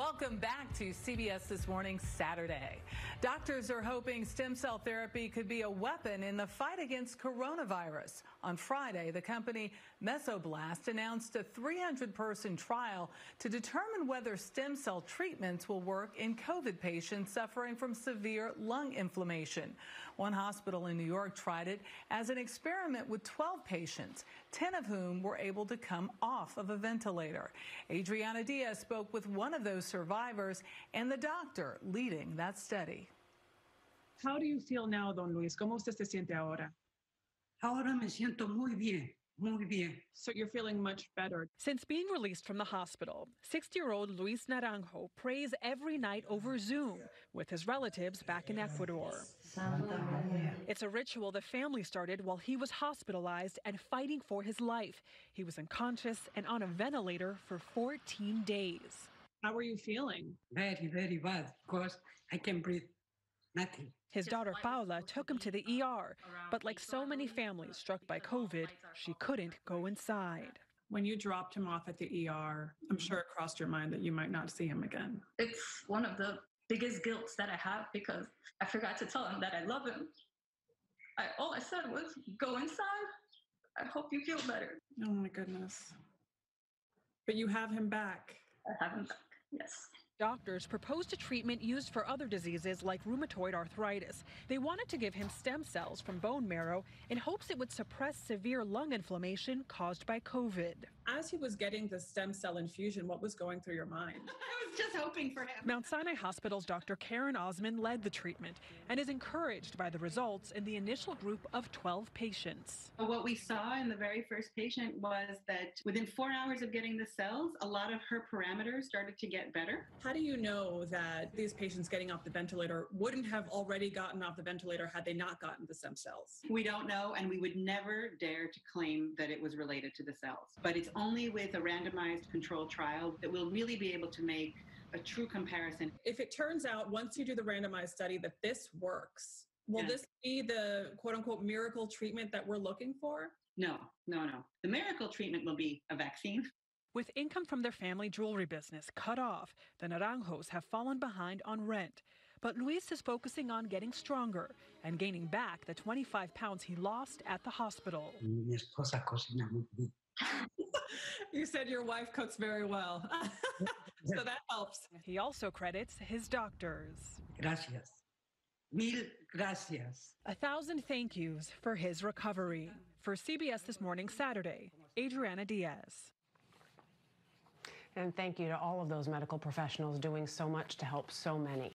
Welcome back to CBS This Morning Saturday. Doctors are hoping stem cell therapy could be a weapon in the fight against coronavirus. On Friday, the company Mesoblast announced a 300-person trial to determine whether stem cell treatments will work in COVID patients suffering from severe lung inflammation. One hospital in New York tried it as an experiment with 12 patients, 10 of whom were able to come off of a ventilator. Adriana Diaz spoke with one of those survivors and the doctor leading that study. How do you feel now, Don Luis? ¿Cómo usted se siente ahora? Ahora me siento muy bien. Muy bien. So you're feeling much better. Since being released from the hospital, 60-year-old Luis Naranjo prays every night over Zoom with his relatives back in Ecuador. It's a ritual the family started while he was hospitalized and fighting for his life. He was unconscious and on a ventilator for 14 days. How are you feeling? Very, very bad, because I can't breathe. Nothing. His daughter Paula took him to the ER, but like so many families struck by COVID, she couldn't go inside. When you dropped him off at the ER, I'm sure it crossed your mind that you might not see him again. It's one of the biggest guilts that I have because I forgot to tell him that I love him. All I said was, go inside. I hope you feel better. Oh my goodness. But you have him back. I have him back, yes. Doctors proposed a treatment used for other diseases like rheumatoid arthritis. They wanted to give him stem cells from bone marrow in hopes it would suppress severe lung inflammation caused by COVID. As he was getting the stem cell infusion, what was going through your mind? I was just hoping for him. Mount Sinai Hospital's Dr. Karen Osman led the treatment and is encouraged by the results in the initial group of 12 patients. What we saw in the very first patient was that within 4 hours of getting the cells, a lot of her parameters started to get better. How do you know that these patients getting off the ventilator wouldn't have already gotten off the ventilator had they not gotten the stem cells? We don't know, and we would never dare to claim that it was related to the cells. But it's only with a randomized controlled trial that we'll really be able to make a true comparison. If it turns out, once you do the randomized study, that this works, will this be the quote-unquote miracle treatment that we're looking for? No, no, no. The miracle treatment will be a vaccine. With income from their family jewelry business cut off, the Naranjos have fallen behind on rent. But Luis is focusing on getting stronger and gaining back the 25 pounds he lost at the hospital. Mi esposa cocina muy bien. You said your wife cooks very well, so that helps. He also credits his doctors. Gracias. Mil gracias. 1,000 thank yous for his recovery. For CBS This Morning Saturday, Adriana Diaz. And thank you to all of those medical professionals doing so much to help so many.